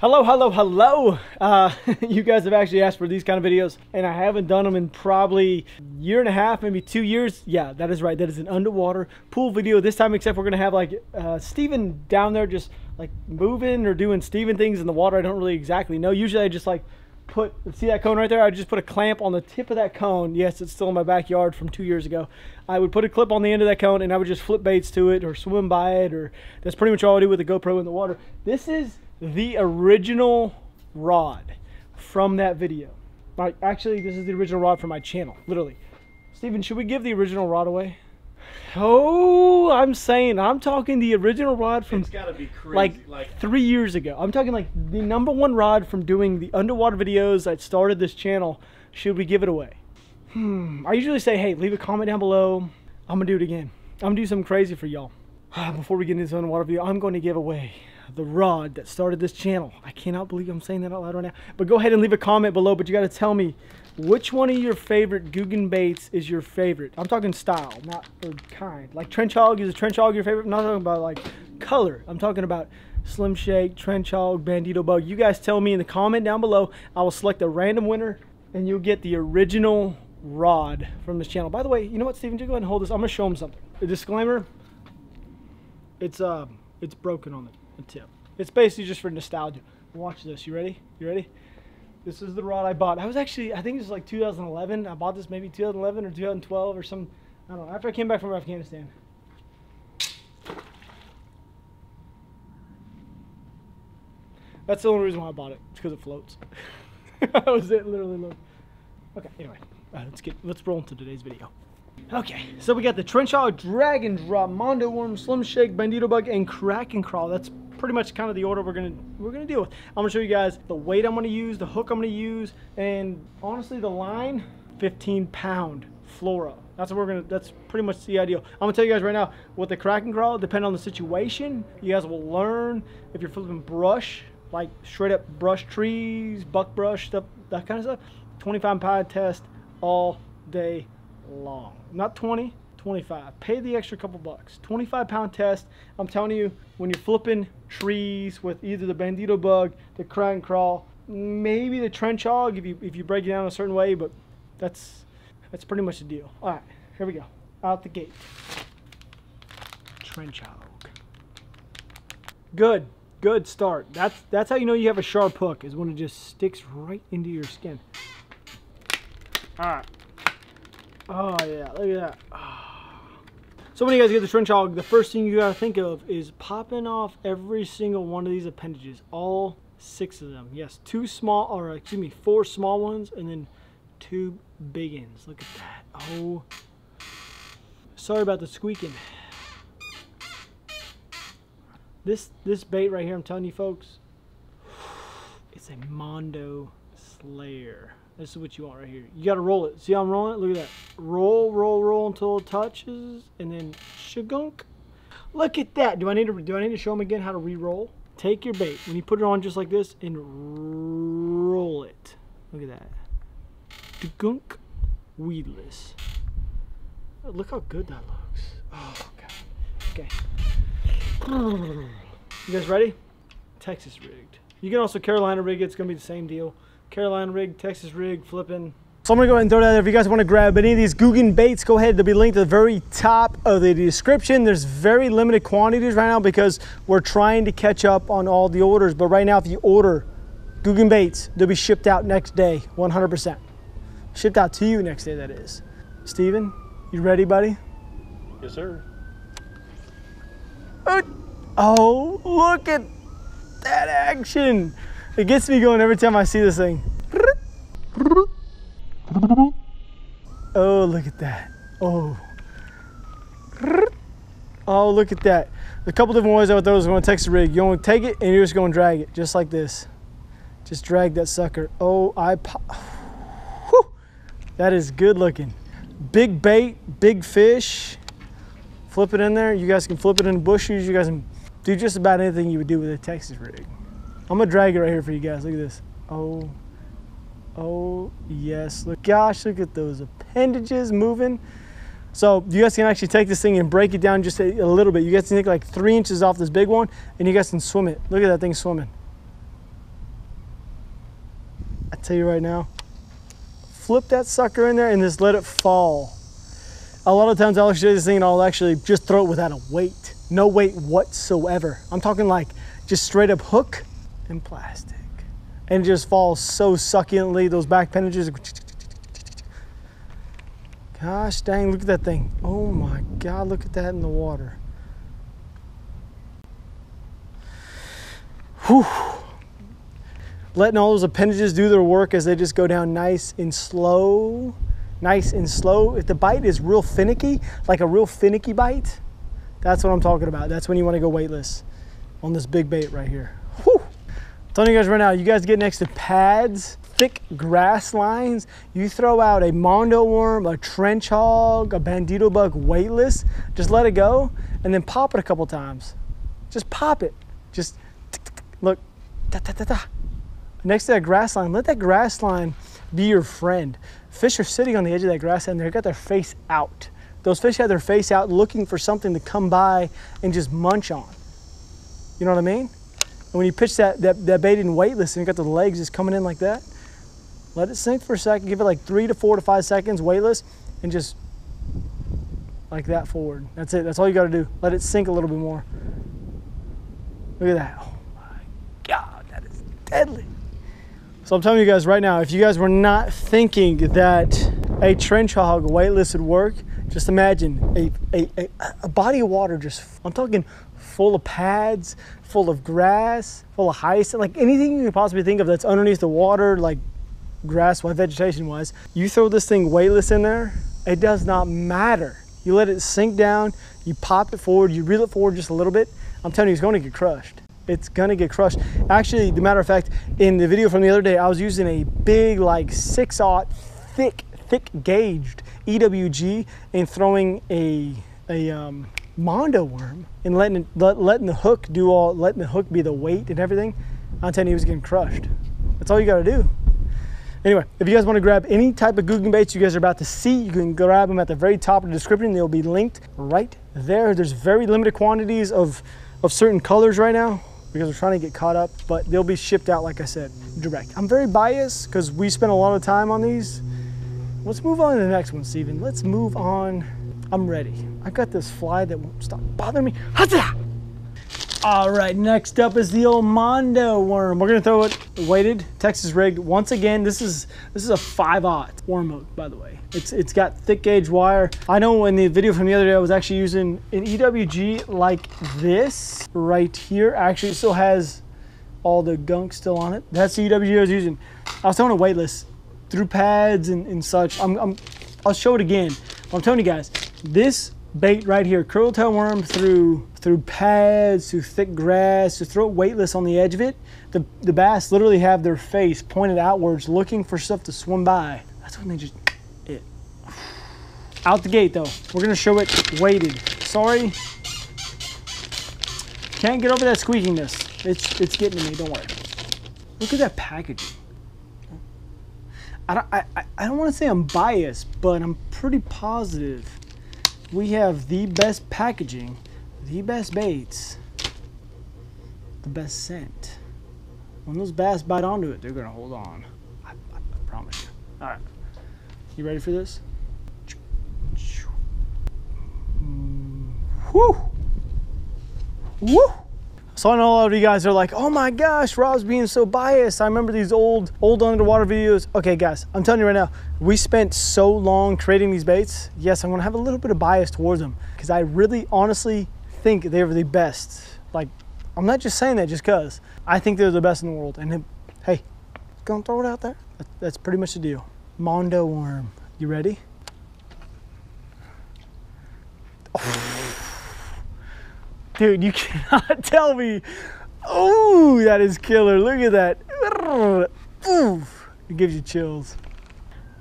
Hello. You guys have actually asked for these kind of videos, and I haven't done them in probably a year and a half, maybe 2 years. Yeah, that is right. That is an underwater pool video this time, except we're going to have like Steven down there just like moving or doing Steven things in the water. I don't really exactly know. Usually I just like put, see that cone right there? I just put a clamp on the tip of that cone. Yes, it's still in my backyard from 2 years ago. I would put a clip on the end of that cone, and I would just flip baits to it or swim by it, or that's pretty much all I do with a GoPro in the water. This is the original rod from that video. Like, actually, this is the original rod from my channel, literally. Steven, should we give the original rod away? Oh, I'm talking the original rod from, it's gotta be crazy. Like 3 years ago. I'm talking like the #1 rod from doing the underwater videos that started this channel. Should we give it away? I usually say, hey, leave a comment down below. I'm gonna do it again. I'm gonna do something crazy for y'all. Before we get into this underwater video, I'm going to give away the rod that started this channel. I cannot believe I'm saying that out loud right now. But go ahead and leave a comment below, but you got to tell me which one of your favorite Googan baits is your favorite. I'm talking style, not kind. Like Trench Hog, is a Trench Hog your favorite? I'm not talking about like color. I'm talking about Slim Shake, Trench Hog, Bandito Bug. You guys tell me in the comment down below. I will select a random winner, and you'll get the original rod from this channel. By the way, you know what, Steven, just go ahead and hold this. I'm going to show him something. A disclaimer, it's broken on the tip. It's basically just for nostalgia. Watch this. You ready? You ready? This is the rod I bought. I was actually, I think it was like 2011. I bought this maybe 2011 or 2012 or some, I don't know, after I came back from Afghanistan. That's the only reason why I bought it. It's because it floats. That was it, literally. Look. Okay, anyway, let's roll into today's video. Okay, so we got the Trench Hog, Drag-N-Drop, Mondo Worm, Slim Shake, Bandito Bug, and Krackin' Craw. That's pretty much kind of the order we're gonna deal with. I'm gonna show you guys the weight I'm gonna use, the hook I'm gonna use, and honestly the line, 15-pound fluoro. That's what that's pretty much the ideal. I'm gonna tell you guys right now, with the Krackin' Craw, depending on the situation, you guys will learn if you're flipping brush, like straight up brush trees, buck brush, stuff, that kind of stuff. 25-pound test all day long. Not 20, 25. Pay the extra couple bucks. 25-pound test. I'm telling you, when you're flipping trees with either the Bandito Bug, the Krackin' Craw, maybe the Trench Hog if you break it down a certain way, but that's pretty much the deal. All right, here we go. Out the gate. Trench Hog. Good start. That's how you know you have a sharp hook, is when it just sticks right into your skin. All right. Oh yeah, look at that. Oh. So when you guys get the Trench Hog, the first thing you gotta think of is popping off every single one of these appendages, all 6 of them. Yes, 4 small ones and then 2 big ones. Look at that. Oh, sorry about the squeaking. This bait right here, I'm telling you folks, it's a Mondo Slayer. This is what you want right here. You gotta roll it. See how I'm rolling it? Look at that. Roll until it touches, and then shagunk. Look at that. Do I need to show them again how to re-roll? Take your bait when you put it on just like this and roll it. Look at that. Dugunk, weedless. Look how good that looks. Oh god. Okay. You guys ready? Texas rigged. You can also Carolina rig it. It's gonna be the same deal. Carolina rig, Texas rig, flipping. So I'm gonna go ahead and throw that out there. If you guys wanna grab any of these Googan baits, go ahead, they'll be linked at the very top of the description. There's very limited quantities right now because we're trying to catch up on all the orders. But right now, if you order Googan baits, they'll be shipped out next day, 100%. Shipped out to you next day, that is. Steven, you ready, buddy? Yes, sir. Oh, look at that action. It gets me going every time I see this thing. Oh, look at that. Oh, look at that. A couple different ways I would throw this one. Texas rig. You're going to take it and you're just going to drag it just like this. Just drag that sucker. Oh, whew, that is good looking. Big bait, big fish. Flip it in there. You guys can flip it in bushes. You guys can do just about anything you would do with a Texas rig. I'm gonna drag it right here for you guys. Look at this. Oh yes. Look, gosh, look at those appendages moving. So you guys can actually take this thing and break it down just a little bit. You guys can take like 3 inches off this big one, and you guys can swim it. Look at that thing swimming. tell you right now, flip that sucker in there and just let it fall. A lot of times I'll actually do this thing and I'll actually just throw it without a weight. No weight whatsoever. I'm talking like just straight up hook and plastic. And it just falls so succulently. Those back appendages. Gosh dang, look at that thing. Oh my God, look at that in the water. Whew. Letting all those appendages do their work as they just go down nice and slow. Nice and slow. If the bite is real finicky, like a real finicky bite, that's what I'm talking about. That's when you want to go weightless on this big bait right here. Whew. I'm telling you guys right now, you guys get next to pads, thick grass lines, you throw out a Mondo Worm, a Trench Hog, a Bandito Bug weightless, just let it go and then pop it a couple times. Just pop it. Just look. Next to that grass line, let that grass line be your friend. Fish are sitting on the edge of that grass and they've got their face out. Those fish have their face out looking for something to come by and just munch on. You know what I mean? And when you pitch that bait in weightless and you got the legs just coming in like that, let it sink for a second, give it like 3 to 4 to 5 seconds weightless and just like that forward. That's it, that's all you gotta do. Let it sink a little bit more. Look at that, oh my God, that is deadly. So I'm telling you guys right now, if you guys were not thinking that a Trench Hog weightless would work, just imagine a body of water just, I'm talking full of pads, full of grass, full of hyacinth, like anything you could possibly think of that's underneath the water, like grass-wise, vegetation-wise. You throw this thing weightless in there, it does not matter. You let it sink down, you pop it forward, you reel it forward just a little bit. I'm telling you, it's gonna get crushed. It's gonna get crushed. Actually, as a matter of fact, in the video from the other day, I was using a big, like 6/0 thick gauged EWG and throwing a Mondo Worm and letting the hook do all, letting the hook be the weight and everything. I'm telling you, it was getting crushed. That's all you gotta do. Anyway, if you guys want to grab any type of Googan baits you guys are about to see, you can grab them at the very top of the description. They'll be linked right there. There's very limited quantities of certain colors right now because we're trying to get caught up, but they'll be shipped out, like I said, direct. I'm very biased because we spent a lot of time on these. Let's move on to the next one, Steven. Let's move on. I'm ready. I got this fly that won't stop bothering me. All right, next up is the old Mondo Worm. We're gonna throw it weighted, Texas rigged. Once again, this is a 5/0 worm hook, by the way. It's got thick gauge wire. I know in the video from the other day, I was actually using an EWG like this right here. Actually, it still has all the gunk still on it. That's the EWG I was using. I was throwing it weightless through pads and such. I'll show it again. I'm telling you guys, this bait right here, curltail worm through pads, through thick grass, to throw it weightless on the edge of it. The bass literally have their face pointed outwards looking for stuff to swim by. That's when they just, it. Out the gate though, we're gonna show it weighted. Sorry, can't get over that squeakiness. It's getting to me, don't worry. Look at that packaging. I don't wanna say I'm biased, but I'm pretty positive we have the best packaging, the best baits, the best scent. When those bass bite onto it, they're gonna hold on. I promise you. All right, you ready for this? Woo! Woo! So I know a lot of you guys are like, oh my gosh, Rob's being so biased. I remember these old underwater videos. Okay guys, I'm telling you right now, we spent so long creating these baits. Yes, I'm gonna have a little bit of bias towards them because I really honestly think they're the best. Like, I'm not just saying that just cause. I think they're the best in the world. And hey, gonna throw it out there. That's pretty much the deal. Mondo Worm, you ready? Oh. Dude, you cannot tell me. Oh, that is killer. Look at that. Oof. It gives you chills.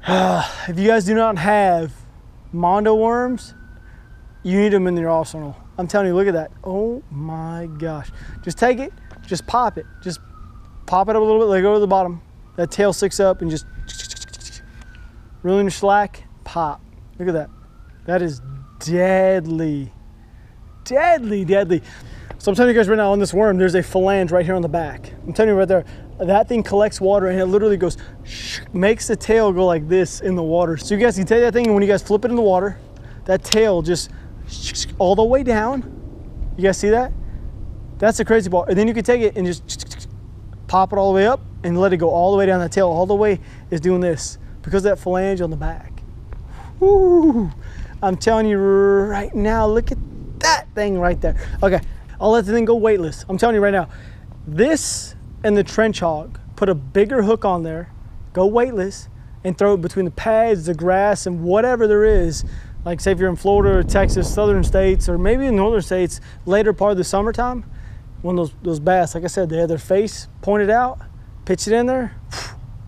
If you guys do not have Mondo Worms, you need them in your arsenal. I'm telling you, look at that. Oh my gosh. Just take it, just pop it. Just pop it up a little bit, let it go to the bottom. That tail sticks up and just reel in your slack, pop. Look at that. That is deadly. Deadly. So I'm telling you guys right now, on this worm, there's a phalange right here on the back. I'm telling you right there, that thing collects water and it literally goes, makes the tail go like this in the water. So you guys can take that thing, and when you guys flip it in the water, that tail just all the way down. You guys see that? That's the crazy part. And then you can take it and just pop it all the way up and let it go all the way down. That tail all the way is doing this because of that phalange on the back. Woo! I'm telling you right now, look at that thing right there. Okay, I'll let the thing go weightless. I'm telling you right now, this and the Trench Hog, put a bigger hook on there, go weightless, and throw it between the pads, the grass, and whatever there is. Like say if you're in Florida or Texas, southern states, or maybe in northern states, later part of the summertime, when those bass, like I said, they have their face pointed out, pitch it in there,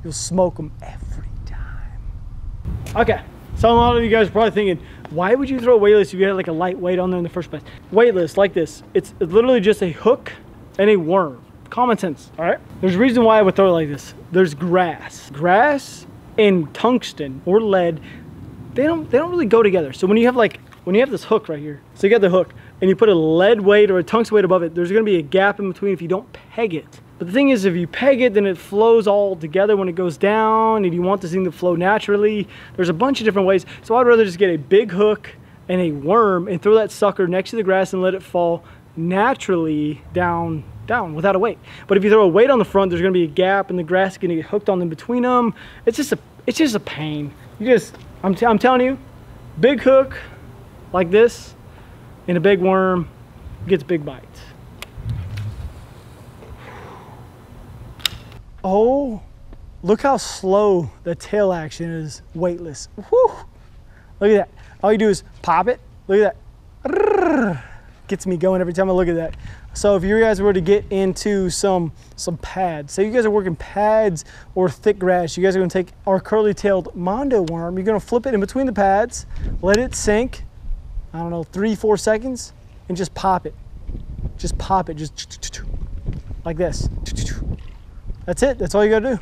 you'll smoke them every time. Okay, so a lot of you guys are probably thinking, why would you throw weightless if you had like a light weight on there in the first place? Weightless, like this, it's literally just a hook and a worm. Common sense, all right? There's a reason why I would throw it like this. There's grass. Grass and tungsten or lead, they don't really go together. So when you have this hook right here, so you got the hook and you put a lead weight or a tungsten weight above it, there's gonna be a gap in between if you don't peg it. But the thing is, if you peg it, then it flows all together when it goes down, and you want this thing to flow naturally. There's a bunch of different ways. So I'd rather just get a big hook and a worm and throw that sucker next to the grass and let it fall naturally down without a weight. But if you throw a weight on the front, there's gonna be a gap and the grass is gonna get hooked on in between them. It's just a pain. I'm telling you, big hook like this and a big worm gets big bites. Oh, look how slow the tail action is weightless. Whew. Look at that. All you do is pop it. Look at that. Gets me going every time I look at that. So if you guys were to get into some pads, say you guys are working pads or thick grass, you guys are gonna take our curly-tailed Mondo worm, you're gonna flip it in between the pads, let it sink, I don't know, 3-4 seconds, and just pop it. Just pop it, just like this. That's it, that's all you gotta do.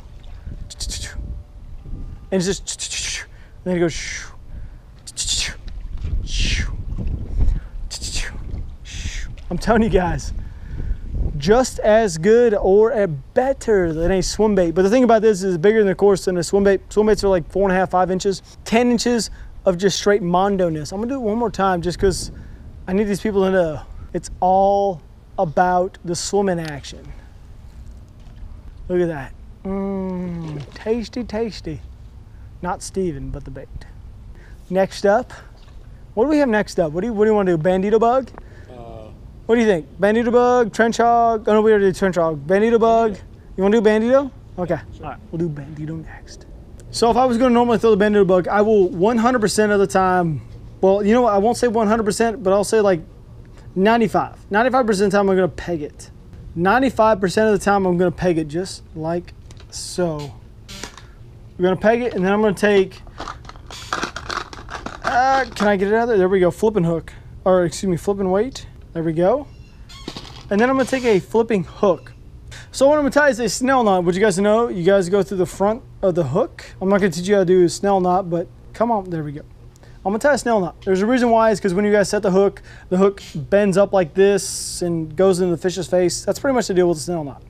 And just, and then it goes. I'm telling you guys, just as good or better than a swim bait. But the thing about this is bigger than, of course, than a swim bait. Swim baits are like 4.5, 5 inches, 10 inches of just straight Mondo-ness. I'm gonna do it one more time just because I need these people to know. It's all about the swimming action. Look at that. Mmm, tasty, tasty. Not Steven, but the bait. Next up, what do we have next up? What do you wanna do, Bandito Bug? What do you think? Bandito Bug, Trench Hog? Oh no, we already did Trench Hog. Bandito Bug. Yeah. You want to do Bandito? Okay. Yeah, sure. All right, we'll do Bandito next. So if I was going to normally throw the Bandito Bug, I will 100% of the time, well, you know what? I won't say 100%, but I'll say like 95. 95% of the time I'm going to peg it. 95% of the time I'm going to peg it just like so. We're going to peg it, and then I'm going to take, can I get it out of there? There we go, flipping hook, or excuse me, flipping weight. There we go. And then I'm gonna take a flipping hook. So what I'm gonna tie is a snell knot. Would you guys know? You guys go through the front of the hook. I'm not gonna teach you how to do a snell knot, but come on, there we go. I'm gonna tie a snell knot. There's a reason why, is because when you guys set the hook bends up like this and goes into the fish's face. That's pretty much the deal with a snell knot.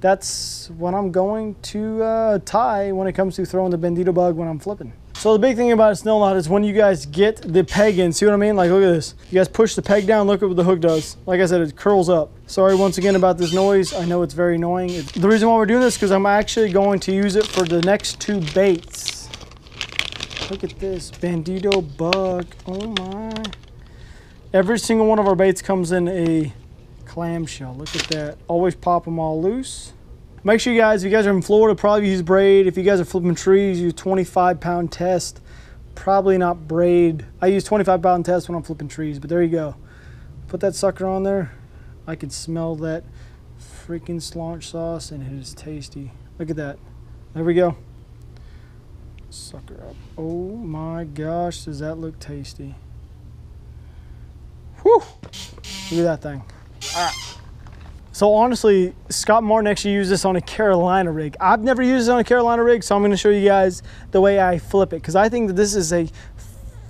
That's what I'm going to tie when it comes to throwing the Bandito Bug when I'm flipping. So the big thing about a snell knot is when you guys get the peg in, see what I mean? Like, look at this. You guys push the peg down, look at what the hook does. Like I said, it curls up. Sorry once again about this noise. I know it's very annoying. The reason why we're doing this is because I'm actually going to use it for the next two baits. Look at this, Bandito Bug, oh my. Every single one of our baits comes in a clamshell, look at that. Always pop them all loose. Make sure you guys, if you guys are in Florida, probably use braid. If you guys are flipping trees, use 25-pound test. Probably not braid. I use 25-pound test when I'm flipping trees, but there you go. Put that sucker on there. I can smell that freaking slaunch sauce, and it is tasty. Look at that. There we go. Sucker up. Oh my gosh, does that look tasty. Whew! Look at that thing. All right. So honestly, Scott Martin actually used this on a Carolina rig. I've never used it on a Carolina rig, so I'm gonna show you guys the way I flip it, because I think that this is a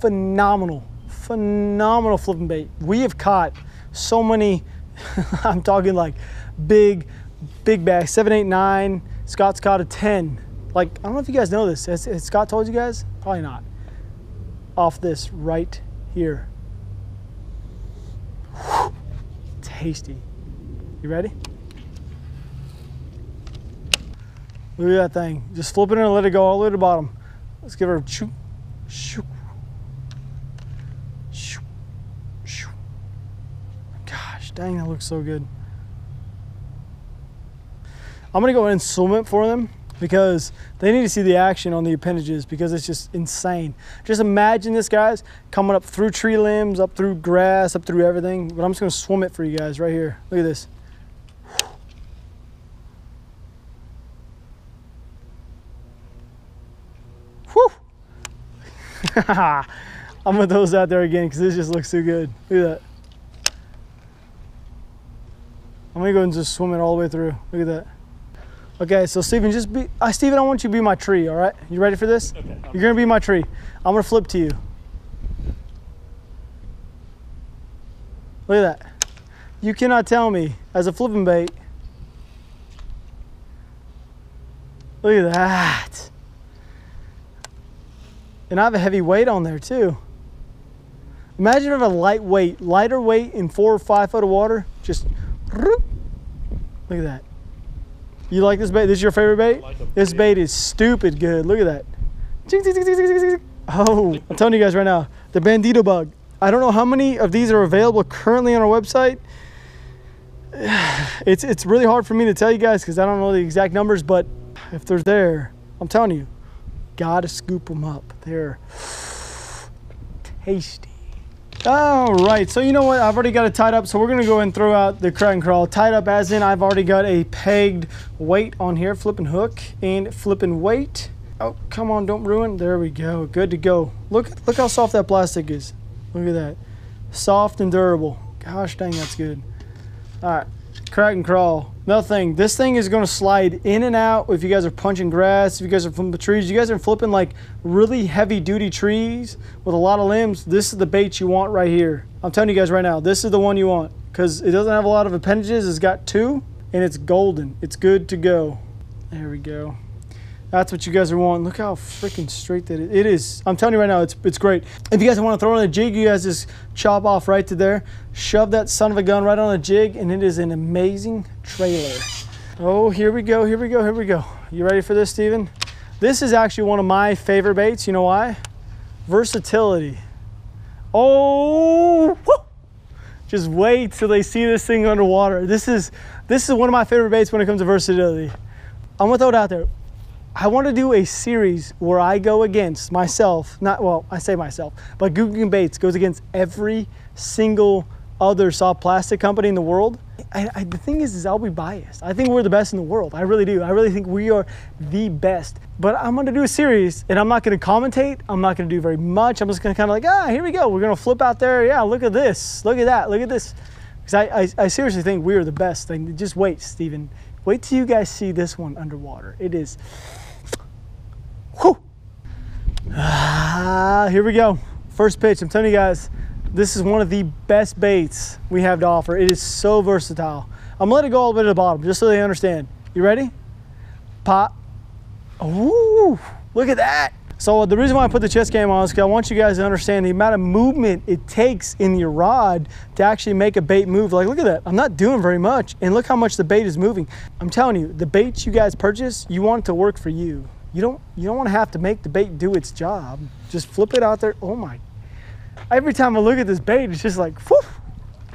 phenomenal, phenomenal flipping bait. We have caught so many I'm talking like big bass, 7, 8, 9. Scott's caught a 10. Like, I don't know if you guys know this. Has Scott told you guys? Probably not. Off this right here. Whew. Tasty. You ready? Look at that thing. Just flip it in and let it go all the way to the bottom. Let's give her a choo, shoo, shoo, shoo. Gosh, dang, that looks so good. I'm gonna go ahead and swim it for them because they need to see the action on the appendages because it's just insane. Just imagine this, guys, coming up through tree limbs, up through grass, up through everything. But I'm just gonna swim it for you guys right here. Look at this. I'm gonna throw those out there again because this just looks too good. Look at that. I'm gonna go and just swim it all the way through. Look at that. Okay, so Steven, just be. Steven, I want you to be my tree, all right? You ready for this? Okay. You're gonna be my tree. I'm gonna flip to you. Look at that. You cannot tell me as a flipping bait. Look at that. And I have a heavy weight on there too. Imagine if I have a lighter weight in 4 or 5 foot of water. Just, look at that. You like this bait? This is your favorite bait? Like this bait is stupid good. Look at that. Oh, I'm telling you guys right now, the Bandito Bug. I don't know how many of these are available currently on our website. It's really hard for me to tell you guys because I don't know the exact numbers, but if they're there, I'm telling you, gotta scoop them up. They're tasty. All right, so you know what? I've already got it tied up, so we're gonna go and throw out the Krackin' Craw. Tied up as in I've already got a pegged weight on here, flipping hook and flipping weight. Oh, come on, don't ruin. There we go, good to go. Look how soft that plastic is. Look at that, soft and durable. Gosh dang, that's good. All right, Krackin' Craw. Nothing. This thing is going to slide in and out. If you guys are punching grass, if you guys are flipping trees, you guys are flipping like really heavy duty trees with a lot of limbs, this is the bait you want right here. I'm telling you guys right now, this is the one you want because it doesn't have a lot of appendages. It's got 2 and it's golden. It's good to go. There we go. That's what you guys are wanting. Look how freaking straight that it is. I'm telling you right now, it's great. If you guys want to throw on a jig, you guys just chop off right to there. Shove that son of a gun right on a jig, and it is an amazing trailer. Oh, here we go, here we go, here we go. You ready for this, Steven? This is actually one of my favorite baits. You know why? Versatility. Oh, whoop. Just wait till they see this thing underwater. This is one of my favorite baits when it comes to versatility. I'm gonna throw it out there. I want to do a series where I go against myself, I say myself, but Googan Baits goes against every single other soft plastic company in the world. The thing is I'll be biased. I think we're the best in the world. I really do. I really think we are the best. But I'm going to do a series, and I'm not going to commentate. I'm not going to do very much. I'm just going to kind of like, here we go. We're going to flip out there. Yeah, look at this. Look at that. Look at this. Because I seriously think we are the best thing. Just wait, Steven. Wait till you guys see this one underwater. It is... Whew. Here we go. First pitch. I'm telling you guys, this is one of the best baits we have to offer. It is so versatile. I'm gonna let it go all the way to the bottom just so they understand. You ready? Pop. Ooh, look at that. So the reason why I put the chest cam on is because I want you guys to understand the amount of movement it takes in your rod to actually make a bait move. Like, look at that. I'm not doing very much. And look how much the bait is moving. I'm telling you, the baits you guys purchase, you want it to work for you. You don't want to have to make the bait do its job. Just flip it out there. Oh my. Every time I look at this bait, it's just like, whew,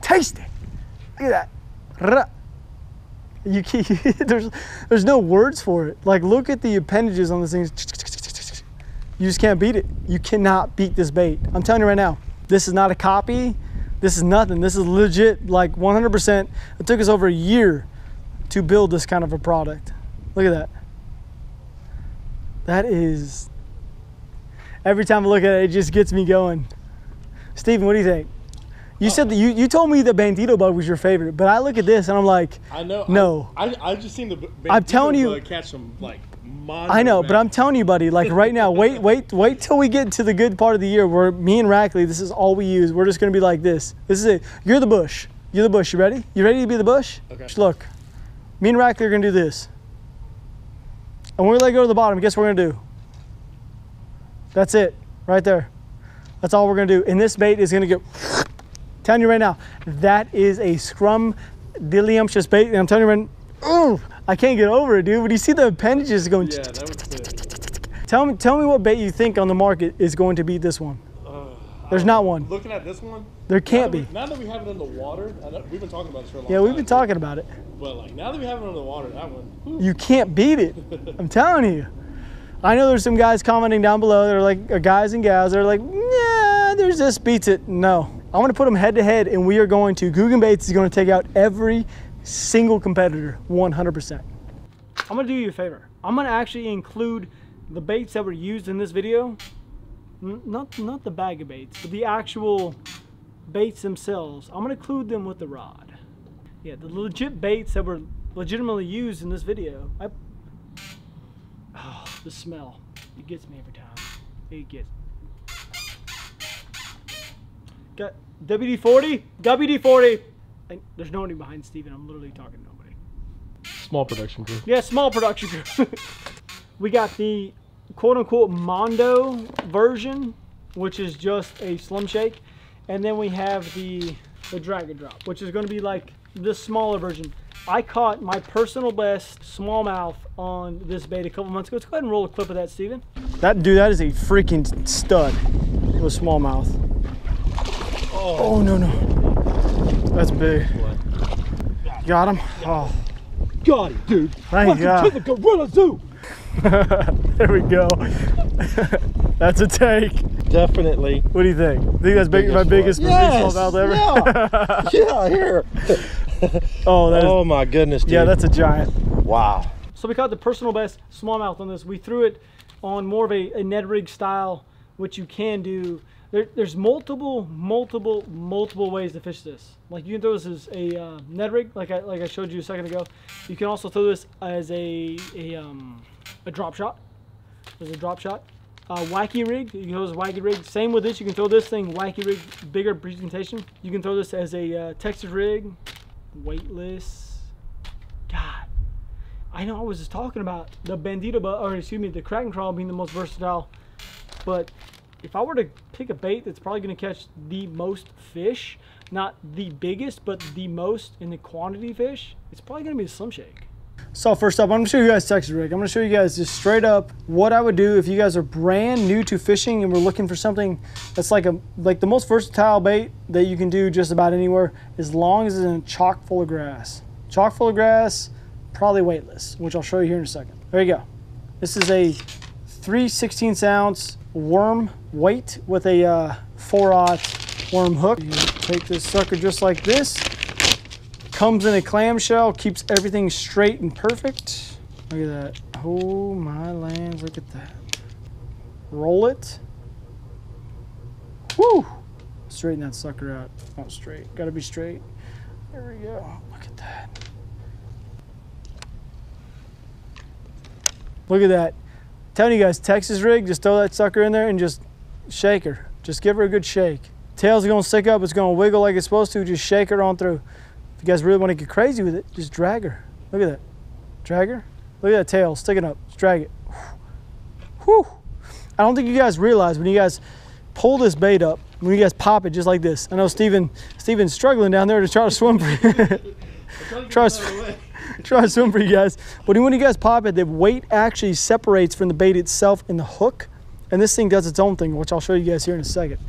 taste it. Look at that. You keep, there's no words for it. Like, look at the appendages on this thing. You just can't beat it. You cannot beat this bait. I'm telling you right now, this is not a copy. This is nothing. This is legit, like 100%. It took us over a year to build this kind of a product. Look at that. That is, every time I look at it, it just gets me going. Steven, what do you think? You said that you told me the Bandito Bug was your favorite, but I look at this and I'm like, I know. No. I've just seen the Bandito Bug catch some, like, Mondo. I know, man. But I'm telling you, buddy, like right now, wait till we get to the good part of the year where me and Rackley, this is all we use. We're just going to be like this. This is it. You're the bush. You're the bush, you ready? You ready to be the bush? Okay. Just look, me and Rackley are gonna do this. And when we let go to the bottom, guess what we're gonna do? That's it, right there. That's all we're gonna do. And this bait is gonna go, I'm telling you right now, that is a scrumdiddlyumptious bait. And I'm telling you right now, I can't get over it, dude. When you see the appendages going, yeah, that was good. Tell me what bait you think on the market is going to beat this one. There's not one. Looking at this one, there can't be. Now that we have it in the water, we've been talking about this for a long time. Yeah, we've been talking about it. But like now that we have it in the water, that one. Whew. You can't beat it. I'm telling you. I know there's some guys commenting down below. They're like, guys and gals. They're like, yeah, there's this beats it. No, I want to put them head to head, and we are going to. Googan Baits is going to take out every single competitor, 100%. I'm gonna do you a favor. I'm gonna actually include the baits that were used in this video. Not the bag of baits, but the actual baits themselves. I'm gonna include them with the rod. Yeah, the legit baits that were legitimately used in this video. Oh, the smell. It gets me every time. It gets. Got WD-40? WD-40! There's nobody behind Steven. I'm literally talking to nobody. Small production crew. Yeah, small production crew. We got the quote-unquote Mondo version, which is just a Slim Shake, and then we have the Drag-N-Drop, which is going to be like this smaller version. I caught my personal best smallmouth on this bait a couple months ago. Let's go ahead and roll a clip of that, Steven. That dude, that is a freaking stud of a smallmouth. Oh, no, no. That's big. Got him? Oh. Got him, dude. Thank God. Welcome to the Gorilla Zoo. There we go. That's a take. Definitely. What do you think? Think that's big, my biggest smallmouth ever? Yeah. Yeah, here. Oh, that is, oh my goodness, dude. Yeah, that's a giant. Wow. So we caught the personal best smallmouth on this. We threw it on more of a Ned Rig style, which you can do. There's multiple ways to fish this. Like you can throw this as a Ned Rig, like I showed you a second ago. You can also throw this as a drop shot. There's a drop shot. Wacky Rig, you can throw this Wacky Rig. Same with this, you can throw this thing, Wacky Rig, bigger presentation. You can throw this as a Texas Rig, weightless. God, I know I was just talking about the Bandito Bug, or excuse me, the Krackin' Craw being the most versatile, but if I were to pick a bait that's probably going to catch the most fish, not the biggest, but the most in the quantity fish, it's probably going to be a Slim Shake. So first up, I'm going to show you guys Texas Rig. I'm going to show you guys just straight up what I would do if you guys are brand new to fishing and we're looking for something that's like the most versatile bait that you can do just about anywhere, as long as it's in a chock full of grass. Chock full of grass, probably weightless, which I'll show you here in a second. There you go. This is a 3/16 ounce worm weight with a 4/0 worm hook. You take this sucker just like this. Comes in a clamshell, keeps everything straight and perfect. Look at that. Oh my lands, look at that. Roll it. Woo! Straighten that sucker out. Not straight, gotta be straight. There we go. Look at that. Look at that. Telling you guys, Texas Rig, just throw that sucker in there and just shake her. Just give her a good shake. Tail's gonna stick up, it's gonna wiggle like it's supposed to, just shake her on through. If you guys really wanna get crazy with it, just drag her. Look at that. Drag her. Look at that tail sticking up. Just drag it. Whew. I don't think you guys realize when you guys pull this bait up, when you guys pop it just like this. I know Steven's struggling down there to try to swim for you. Try to swim for you guys. But when you guys pop it, the weight actually separates from the bait itself and the hook. And this thing does its own thing, which I'll show you guys here in a second.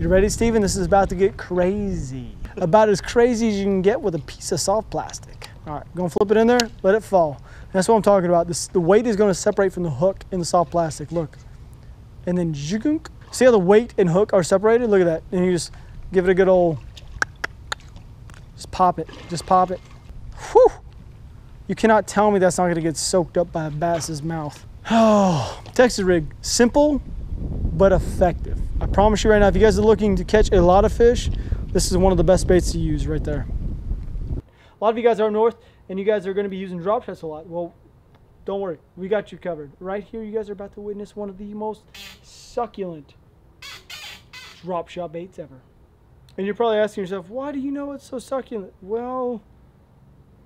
You ready, Steven? This is about to get crazy. About as crazy as you can get with a piece of soft plastic. All right, gonna flip it in there, let it fall. And that's what I'm talking about. The weight is gonna separate from the hook and the soft plastic, look. And then, see how the weight and hook are separated? Look at that. And you just give it a good old, just pop it, just pop it. Whew. You cannot tell me that's not gonna get soaked up by a bass's mouth. Oh, Texas Rig, simple but effective. I promise you right now, if you guys are looking to catch a lot of fish, this is one of the best baits to use right there. A lot of you guys are up north and you guys are gonna be using drop shots a lot. Well, don't worry, we got you covered. Right here, you guys are about to witness one of the most succulent drop shot baits ever. And you're probably asking yourself, why do you know it's so succulent? Well,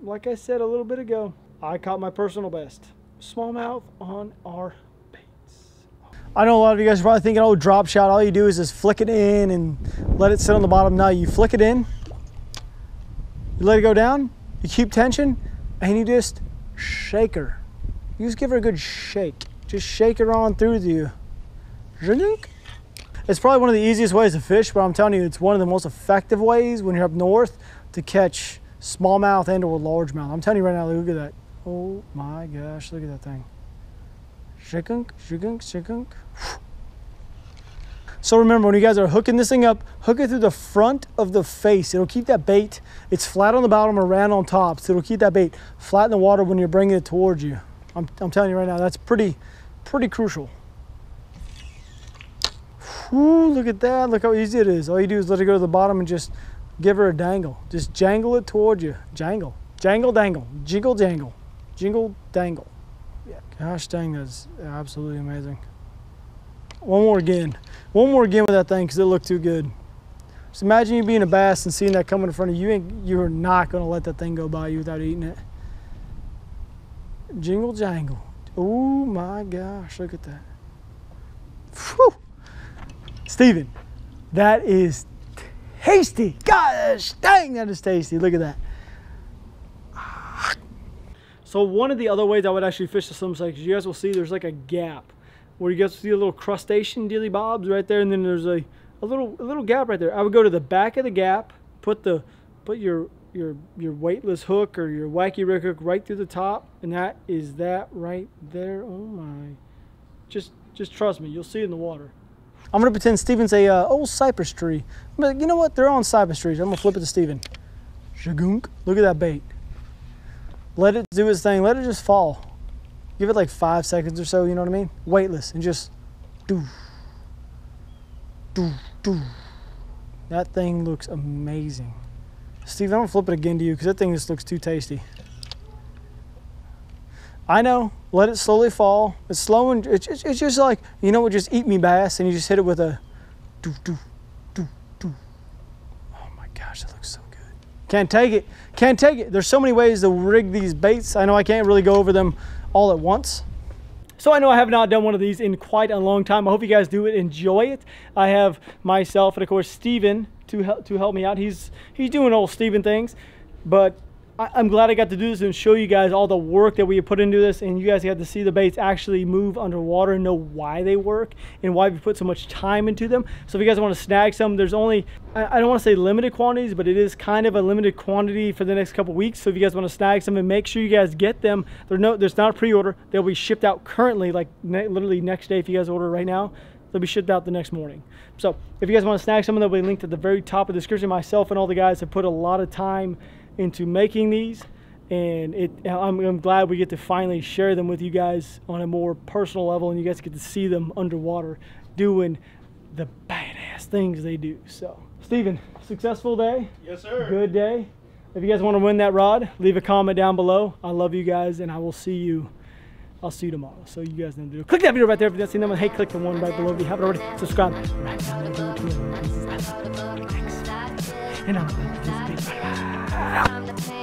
like I said a little bit ago, I caught my personal best. Smallmouth on our baits. I know a lot of you guys are probably thinking, oh, drop shot, all you do is just flick it in and let it sit on the bottom. No, you flick it in, you let it go down, you keep tension, and you just shake her. You just give her a good shake. Just shake her on through to you. It's probably one of the easiest ways to fish, but I'm telling you, it's one of the most effective ways when you're up north to catch smallmouth and or largemouth. I'm telling you right now, look at that. Oh my gosh, look at that thing. Shikunk, shikunk, shikunk. So remember, when you guys are hooking this thing up, hook it through the front of the face. It'll keep that bait, it's flat on the bottom, around on top, so it'll keep that bait flat in the water when you're bringing it towards you. I'm telling you right now, that's pretty crucial. Ooh, look at that, look how easy it is. All you do is let it go to the bottom and just give her a dangle. Just jangle it toward you. Jangle, jangle, dangle, jiggle, jangle, jingle, dangle. Yeah. Gosh dang, that's absolutely amazing. One more again with that thing, because it looked too good. Just imagine you being a bass and seeing that coming in front of you. You are not going to let that thing go by you without eating it. Jingle, jangle. Oh my gosh, look at that. Whew. Steven, that is tasty. Gosh dang, that is tasty. Look at that. So one of the other ways I would actually fish the Slim Shake, you guys will see there's like a gap where you guys see a little crustacean dilly bobs right there, and then there's a little gap right there. I would go to the back of the gap, put your weightless hook or your wacky rig hook right through the top, and that is that right there. Oh my. Just trust me, you'll see it in the water. I'm gonna pretend Steven's a old cypress tree. But you know what? They're on cypress trees. I'm gonna flip it to Steven. Shagunk. Look at that bait. Let it do its thing. Let it just fall. Give it like 5 seconds or so. You know what I mean? Weightless, and just do, do, do. That thing looks amazing. Steven, I'm gonna flip it again to you because that thing just looks too tasty. I know, let it slowly fall. It's slow, and it's just like, you know what, just eat me, bass, and you just hit it with a doo, doo, doo, doo. Oh my gosh, that looks so good. Can't take it, can't take it. There's so many ways to rig these baits. I know I can't really go over them all at once. So I know I have not done one of these in quite a long time. I hope you guys do enjoy it. I have myself and of course Steven to help me out. He's doing old Steven things, but I'm glad I got to do this and show you guys all the work that we put into this, and you guys got to see the baits actually move underwater and know why they work and why we put so much time into them. So if you guys want to snag some, there's only, I don't want to say limited quantities, but it is kind of a limited quantity for the next couple weeks. So if you guys want to snag some, and make sure you guys get them. There's not a pre-order. They'll be shipped out currently, like literally next day if you guys order right now. They'll be shipped out the next morning. So if you guys want to snag some, they'll be linked at the very top of the description. Myself and all the guys have put a lot of time into making these, and I'm glad we get to finally share them with you guys on a more personal level, and you guys get to see them underwater doing the badass things they do. So Steven, successful day. Yes sir. Good day. If you guys want to win that rod, leave a comment down below. I love you guys, and I will see you, I'll see you tomorrow. So you guys know to do. Click that video right there if you haven't seen them, and hey, click the one right below if you haven't already. Subscribe right now. Thanks. And I'm done with this video. I'm the pain.